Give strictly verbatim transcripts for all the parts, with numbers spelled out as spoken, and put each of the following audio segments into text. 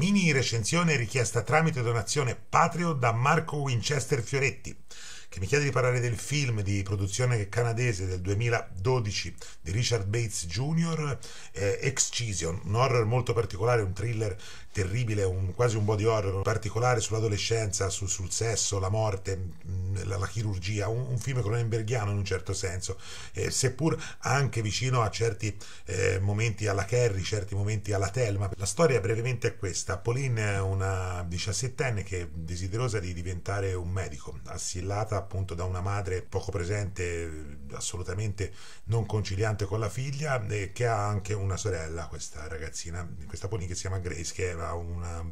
Mini recensione richiesta tramite donazione Patreon da Marco Winchester Fioretti, che mi chiede di parlare del film di produzione canadese del duemiladodici di Richard Bates Junior, eh, Excision, un horror molto particolare, un thriller terribile, un, quasi un body horror particolare sull'adolescenza, su, sul sesso, la morte, mh, la, la chirurgia, un, un film cronenberghiano in un certo senso, eh, seppur anche vicino a certi eh, momenti alla Carrie, certi momenti alla Thelma. La storia brevemente è questa: Pauline è una diciassettenne che è desiderosa di diventare un medico, assillata appunto da una madre poco presente, assolutamente non conciliante con la figlia, e che ha anche una sorella, questa ragazzina, questa Pauline, che si chiama Grace, che ha una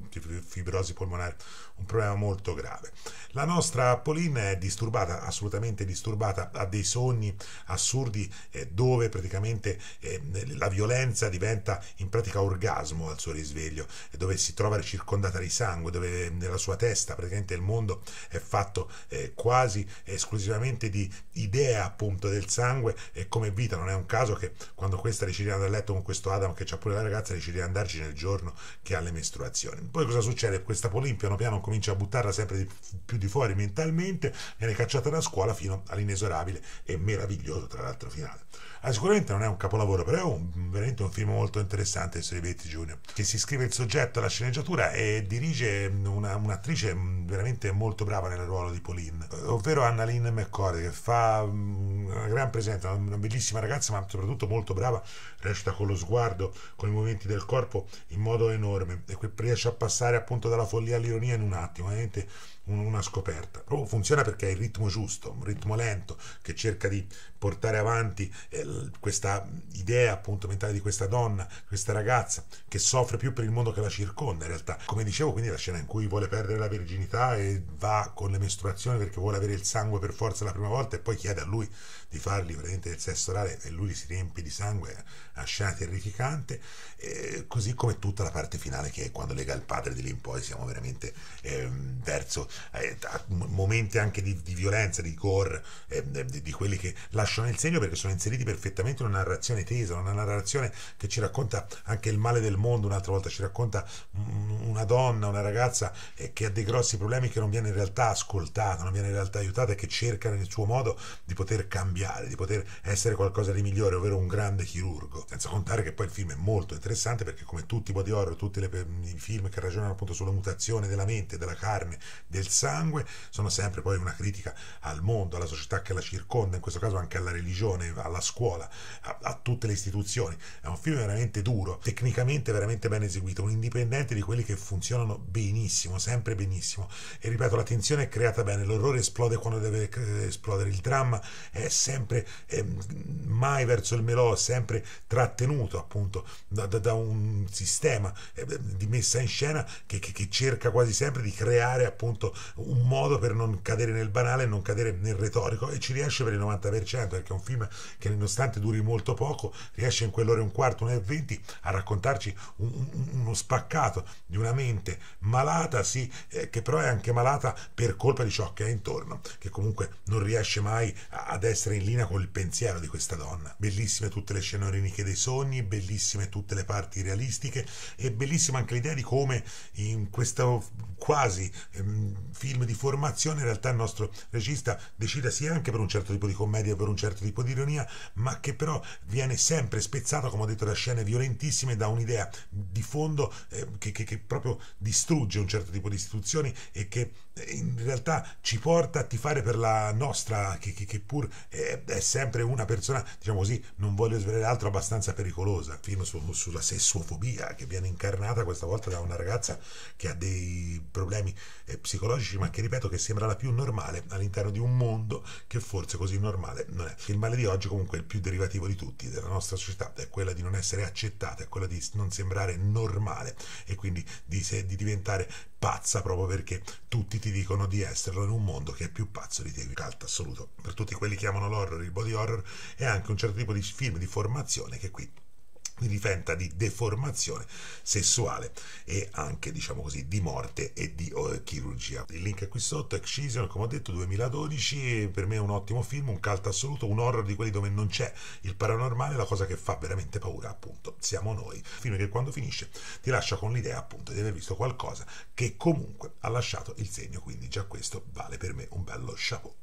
fibrosi polmonare, un problema molto grave. La nostra Pauline è disturbata, assolutamente disturbata, ha dei sogni assurdi eh, dove praticamente eh, la violenza diventa in pratica orgasmo al suo risveglio, dove si trova circondata di sangue, dove nella sua testa praticamente il mondo è fatto eh, quasi esclusivamente di idea appunto del sangue e come vita. Non è un caso che quando questa decide di andare a letto con questo Adam, che c'ha pure la ragazza, decide di andarci nel giorno che ha le menstruazioni. Poi cosa succede? Questa Pauline piano piano comincia a buttarla sempre di, più di fuori mentalmente, viene cacciata da scuola fino all'inesorabile e meraviglioso tra l'altro finale. Ah, sicuramente non è un capolavoro, però è un, veramente un film molto interessante di Bates Junior, che si scrive il soggetto alla sceneggiatura e dirige un'attrice una veramente molto brava nel ruolo di Pauline, ovvero Anna Lynn McCord, che fa una gran presenza, una bellissima ragazza, ma soprattutto molto brava, recita con lo sguardo, con i movimenti del corpo in modo enorme, e qui riesce a passare appunto dalla follia all'ironia in un attimo, veramente una scoperta. Proprio funziona perché è il ritmo giusto, un ritmo lento che cerca di portare avanti questa idea appunto mentale di questa donna, questa ragazza che soffre più per il mondo che la circonda in realtà. Come dicevo, quindi la scena in cui vuole perdere la virginità e va con le mestruazioni perché vuole avere il sangue per forza la prima volta, e poi chiede a lui di fargli veramente del sesso orale e lui si riempie di sangue, è una scena terrificante, eh, così come tutta la parte finale, che è quando lega il padre di lì in poi. Siamo veramente eh, verso eh, momenti anche di, di violenza, di gore, eh, di, di quelli che lasciano il segno, perché sono inseriti perfettamente una narrazione tesa, una narrazione che ci racconta anche il male del mondo. Un'altra volta ci racconta una donna, una ragazza eh, che ha dei grossi problemi, che non viene in realtà ascoltata, non viene in realtà aiutata, e che cerca nel suo modo di poter cambiare, di poter essere qualcosa di migliore, ovvero un grande chirurgo. Senza contare che poi il film è molto interessante, perché come tutti i body horror, tutti le, i film che ragionano appunto sulla mutazione della mente, della carne, del sangue, sono sempre poi una critica al mondo, alla società che la circonda, in questo caso anche alla religione, alla scuola, a, a tutte le istituzioni. È un film veramente duro, tecnicamente veramente ben eseguito, un indipendente di quelli che funzionano benissimo, sempre benissimo, e ripeto, la tensione è creata bene, l'orrore esplode quando deve eh, esplodere, il dramma è sempre eh, mai verso il melò, sempre trattenuto appunto da, da, da un sistema eh, di messa in scena che, che, che cerca quasi sempre di creare appunto un modo per non cadere nel banale, non cadere nel retorico, e ci riesce per il novanta per cento, perché è un film che nonostante duri molto poco riesce in quell'ora e un quarto, un'ora e venti a raccontarci un, un, uno spaccato di una mente malata, sì, eh, che però è anche malata per colpa di ciò che è intorno, che comunque non riesce mai ad essere in linea con il pensiero di questa donna. Bellissime tutte le scene oniriche dei sogni, bellissime tutte le parti realistiche, e bellissima anche l'idea di come in questo quasi ehm, film di formazione in realtà il nostro regista decida sia anche per un certo tipo di commedia, per un certo tipo di ironia, ma che però viene sempre spezzato, come ho detto, da scene violentissime, da un'idea di fondo eh, che, che, che proprio distrugge un certo tipo di istituzioni e che eh, in realtà ci porta a tifare per la nostra, che, che, che pur è sempre una persona, diciamo così, non voglio svelare altro, abbastanza pericolosa. Film su, sulla sessofobia, che viene incarnata questa volta da una ragazza che ha dei problemi eh, psicologici, ma che ripeto che sembra la più normale all'interno di un mondo che forse così normale non è. Il male di oggi comunque è il più derivativo di tutti della nostra società, è quella di non essere accettata, è quella di non sembrare normale, e quindi di, se, di diventare pazza proprio perché tutti ti dicono di esserlo, in un mondo che è più pazzo di te. Cult assoluto per tutti quelli che amano l'horror, il body horror, e anche un certo tipo di film di formazione che qui diventa di deformazione sessuale e anche, diciamo così, di morte e di oh, chirurgia. Il link è qui sotto, Excision, come ho detto, duemiladodici, per me è un ottimo film, un cult assoluto, un horror di quelli dove non c'è il paranormale, la cosa che fa veramente paura, appunto, siamo noi. Film che quando finisce ti lascia con l'idea, appunto, di aver visto qualcosa che comunque ha lasciato il segno, quindi già questo vale per me un bello chapeau.